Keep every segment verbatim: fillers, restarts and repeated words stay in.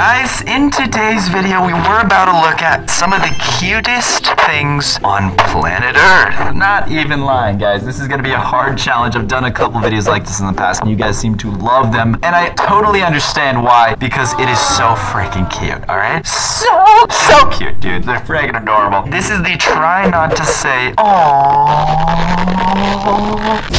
guys, in today's video we were about to look at some of the cutest things on planet Earth. Not even lying, guys, this is gonna be a hard challenge. I've done a couple videos like this in the past and you guys seem to love them, and I totally understand why, because it is so freaking cute. Alright, so so cute, dude. They're freaking adorable. This is the try not to say aww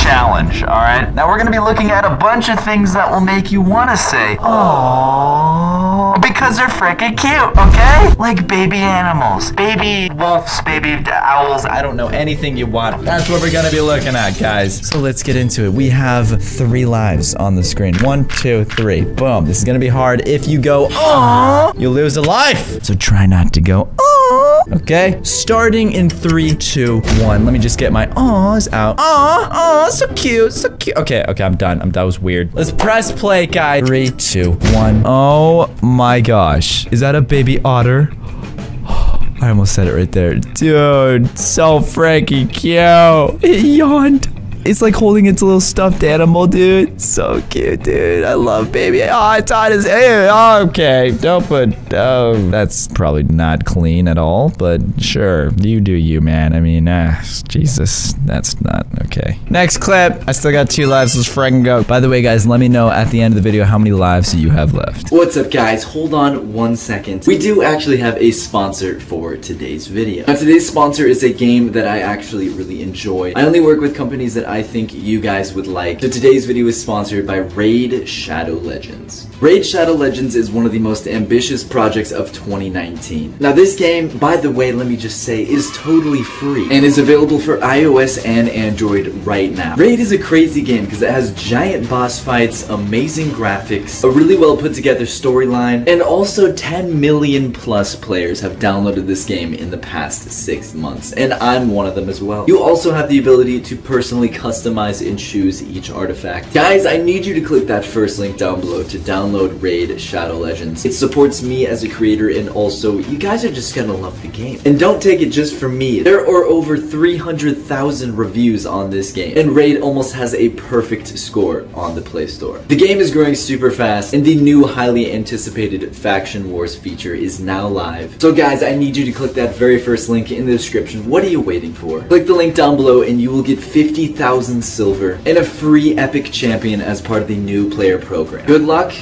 challenge. Alright, now we're gonna be looking at a bunch of things that will make you want to say aww because they're freaking cute. Okay, like baby animals, baby wolves, baby owls, I don't know, anything you want. That's what we're gonna be looking at, guys. So let's get into it. We have three lives on the screen. One, two, three, boom. This is gonna be hard. If you go aww, you'll lose a life, so try not to go aww. Okay, starting in three, two, one. Let me just get my awws out. Aw, aw, so cute, so cute. Okay, okay, I'm done. I'm, that was weird. Let's press play, guys. Three, two, one. Oh my gosh, is that a baby otter? I almost said it right there. Dude, so freaking cute. It yawned. It's like holding its little stuffed animal, dude. So cute, dude. I love baby. Oh, it's on his ear. Oh, okay. Don't put... Oh, that's probably not clean at all, but sure. You do you, man. I mean, ah, Jesus. That's not okay. Next clip. I still got two lives. Let's freaking go. By the way, guys, let me know at the end of the video how many lives you have left. What's up, guys? Hold on one second. We do actually have a sponsor for today's video. Now, today's sponsor is a game that I actually really enjoy. I only work with companies that I think you guys would like. So today's video is sponsored by Raid Shadow Legends. Raid Shadow Legends is one of the most ambitious projects of twenty nineteen. Now this game, by the way, let me just say, is totally free and is available for iOS and Android right now. Raid is a crazy game because it has giant boss fights, amazing graphics, a really well put together storyline, and also ten million plus players have downloaded this game in the past six months, and I'm one of them as well. You also have the ability to personally customize and choose each artifact. Guys, I need you to click that first link down below to download Raid Shadow Legends. It supports me as a creator, and also you guys are just gonna love the game. And don't take it just from me. There are over three hundred thousand reviews on this game, and Raid almost has a perfect score on the Play Store. The game is growing super fast, and the new highly anticipated Faction Wars feature is now live. So guys, I need you to click that very first link in the description. What are you waiting for? Click the link down below and you will get fifty thousand silver and a free epic champion as part of the new player program. Good luck,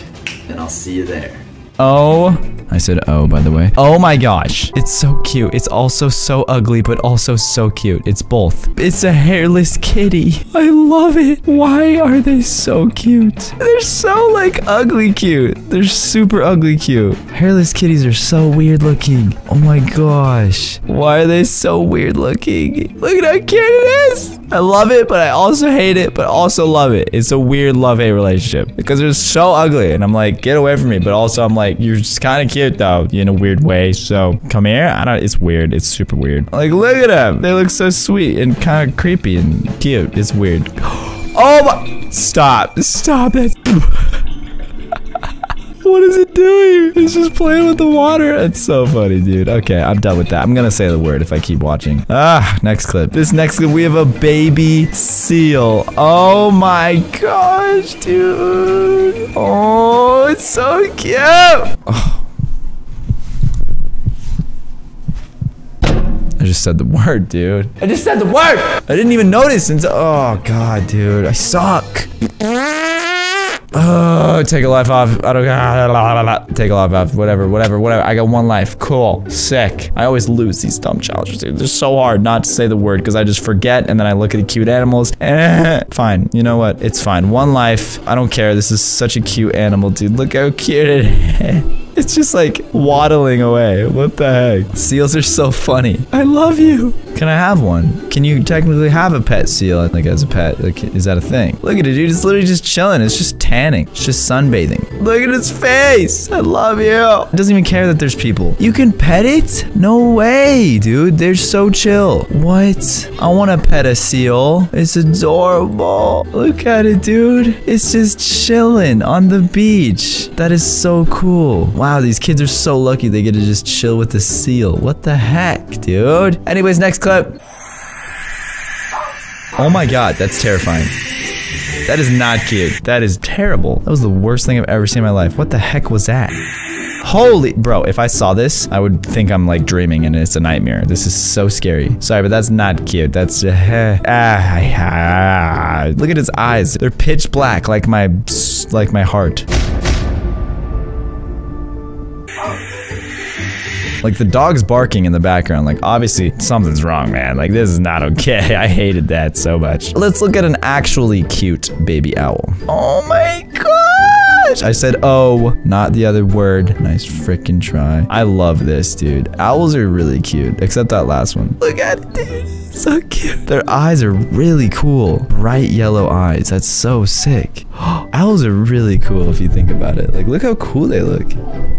and I'll see you there. Oh, I said oh, by the way. Oh my gosh, it's so cute. It's also so ugly, but also so cute. It's both. It's a hairless kitty. I love it. Why are they so cute? They're so like ugly cute. They're super ugly cute. Hairless kitties are so weird looking. Oh my gosh, why are they so weird looking? Look at how cute it is. I love it, but I also hate it, but also love it. It's a weird love-hate relationship because they're so ugly, and I'm like, get away from me. But also, I'm like, you're just kind of cute though, in a weird way. So come here. I don't. It's weird. It's super weird. Like, look at them. They look so sweet and kind of creepy and cute. It's weird. Oh my! Stop! Stop it! What is it doing? It's just playing with the water. It's so funny, dude. Okay, I'm done with that. I'm gonna say the word if I keep watching. Ah, next clip. This next clip, we have a baby seal. Oh my gosh, dude. Oh, it's so cute. Oh. I just said the word, dude. I just said the word. I didn't even notice until, oh God, dude, I suck. Oh, take a life off. I don't ah, take a life off. Whatever, whatever, whatever. I got one life. Cool. Sick. I always lose these dumb challenges, dude. They're so hard not to say the word because I just forget, and then I look at the cute animals. Eh, fine. You know what? It's fine. One life. I don't care. This is such a cute animal, dude. Look how cute it is. It's just like waddling away. What the heck? Seals are so funny. I love you. Can I have one? Can you technically have a pet seal? I think as a pet, like, is that a thing? Look at it, dude. It's literally just chilling. It's just tanning. It's just sunbathing. Look at its face. I love you. It doesn't even care that there's people. You can pet it? No way, dude. They're so chill. What? I want to pet a seal. It's adorable. Look at it, dude. It's just chilling on the beach. That is so cool. Wow. Wow, these kids are so lucky they get to just chill with the seal. What the heck, dude? Anyways, next clip. Oh my God, that's terrifying. That is not cute. That is terrible. That was the worst thing I've ever seen in my life. What the heck was that? Holy, bro, if I saw this, I would think I'm like dreaming and it's a nightmare. This is so scary. Sorry, but that's not cute. That's, uh, ah, ah. Look at his eyes. They're pitch black, like my, like my heart. Like, the dog's barking in the background. Like, obviously, something's wrong, man. Like, this is not okay. I hated that so much. Let's look at an actually cute baby owl. Oh my gosh! I said, oh, not the other word. Nice freaking try. I love this, dude. Owls are really cute, except that last one. Look at it, dude. So cute. Their eyes are really cool. Bright yellow eyes. That's so sick. Owls are really cool if you think about it. Like, look how cool they look.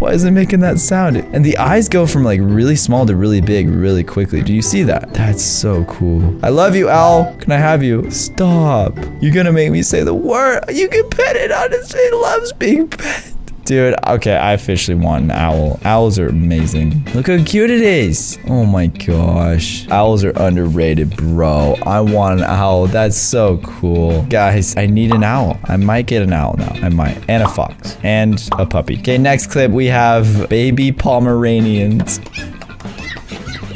Why is it making that sound? And the eyes go from like really small to really big really quickly. Do you see that? That's so cool. I love you, owl. Can I have you? Stop. You're gonna make me say the word. You can pet it. Honestly, it loves being pet. Dude, okay, I officially want an owl. Owls are amazing. Look how cute it is. Oh my gosh. Owls are underrated, bro. I want an owl. That's so cool. Guys, I need an owl. I might get an owl now. I might. And a fox. And a puppy. Okay, next clip we have baby Pomeranians.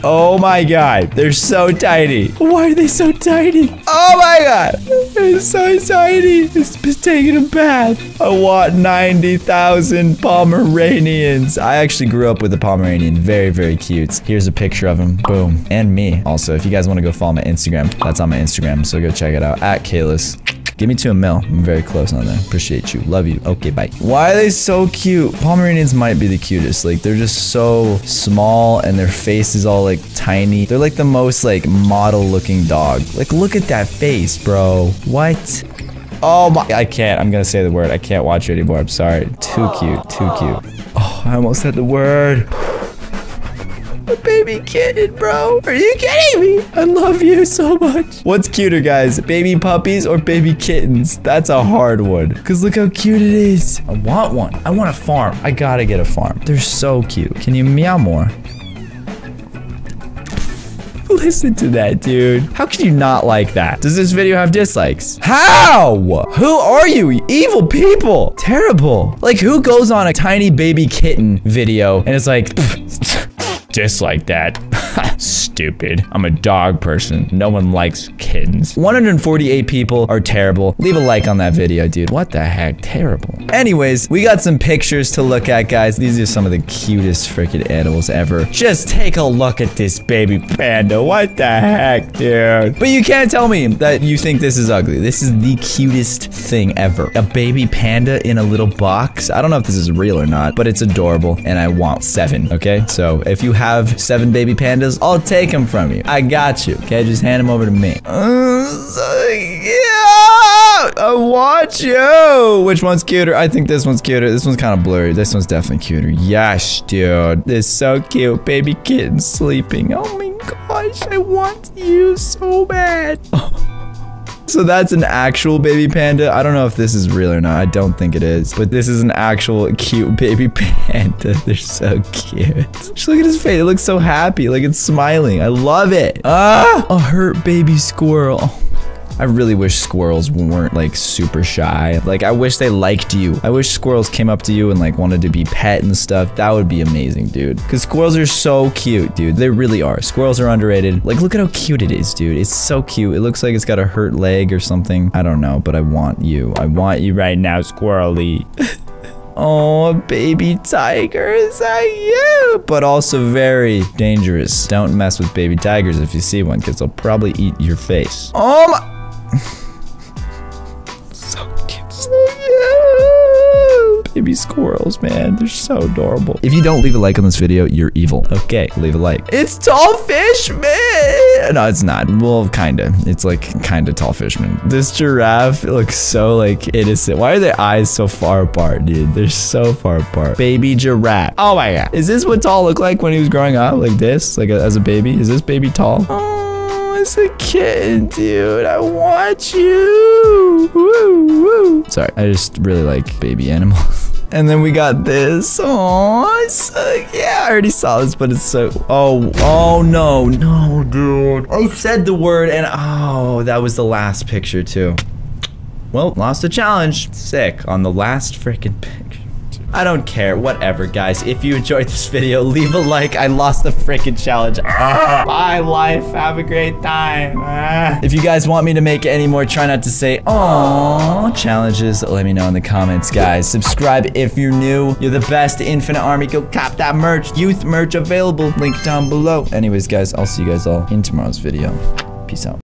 Oh my god, they're so tiny. Why are they so tiny? Oh my god, they're so tiny. It's been taking a bath. I want ninety thousand Pomeranians. I actually grew up with a Pomeranian. Very, very cute. Here's a picture of him. Boom. And me. Also, if you guys want to go follow my Instagram, that's on my Instagram, so go check it out. At Caylus. Give me two a mil. I'm very close on that. Appreciate you. Love you. Okay, bye. Why are they so cute? Pomeranians might be the cutest. Like, they're just so small and their face is all, like, tiny. They're, like, the most, like, model-looking dog. Like, look at that face, bro. What? Oh, my. I can't. I'm gonna say the word. I can't watch it anymore. I'm sorry. Too cute. Too cute. Oh, I almost said the word. A baby kitten, bro. Are you kidding me? I love you so much. What's cuter, guys? Baby puppies or baby kittens? That's a hard one. Because look how cute it is. I want one. I want a farm. I gotta get a farm. They're so cute. Can you meow more? Listen to that, dude. How can you not like that? Does this video have dislikes? How? Who are you? Evil people. Terrible. Like, who goes on a tiny baby kitten video and it's like... dislike that. Stupid. I'm a dog person. No one likes kittens. one hundred forty-eight people are terrible. Leave a like on that video, dude. What the heck? Terrible. Anyways, we got some pictures to look at, guys. These are some of the cutest freaking animals ever. Just take a look at this baby panda. What the heck, dude? But you can't tell me that you think this is ugly. This is the cutest thing ever. A baby panda in a little box. I don't know if this is real or not, but it's adorable, and I want seven, okay? So if you have seven baby pandas, I'll take them from you. I got you. Okay, just hand them over to me. Uh, so, yeah, I want you. Which one's cuter? I think this one's cuter. This one's kind of blurry. This one's definitely cuter. Yes, dude. This is so cute. Baby kitten sleeping. Oh my gosh, I want you so bad. So that's an actual baby panda. I don't know if this is real or not. I don't think it is. But this is an actual cute baby panda. They're so cute. Just look at his face. It looks so happy. Like, it's smiling. I love it. Ah! A hurt baby squirrel. I really wish squirrels weren't, like, super shy. Like, I wish they liked you. I wish squirrels came up to you and, like, wanted to be pet and stuff. That would be amazing, dude. Because squirrels are so cute, dude. They really are. Squirrels are underrated. Like, look at how cute it is, dude. It's so cute. It looks like it's got a hurt leg or something. I don't know, but I want you. I want you right now, squirrely. Oh, baby tigers, I yeah, but also very dangerous. Don't mess with baby tigers if you see one, because they'll probably eat your face. Oh, my... so cute. So cute. Baby squirrels, man. They're so adorable. If you don't leave a like on this video, you're evil. Okay, leave a like. It's tall fishman. No, it's not. Well, kinda. It's like kinda tall fishman. This giraffe looks so like innocent. Why are their eyes so far apart, dude? They're so far apart. Baby giraffe. Oh my god. Is this what Tall looked like when he was growing up? Like this? Like a, as a baby? Is this baby Tall? Oh. It's a kitten, dude. I want you. Woo, woo. Sorry, I just really like baby animals. And then we got this. Oh, so, yeah, I already saw this, but it's so... Oh, oh, no. No, dude. I said the word, and oh, that was the last picture, too. Well, lost a challenge. Sick on the last freaking picture. I don't care. Whatever, guys. If you enjoyed this video, leave a like. I lost the freaking challenge. Bye, life. Have a great time. If you guys want me to make any more try not to say aww challenges, let me know in the comments, guys. Subscribe if you're new. You're the best. Infinite Army. Go cop that merch. Youth merch available. Link down below. Anyways, guys, I'll see you guys all in tomorrow's video. Peace out.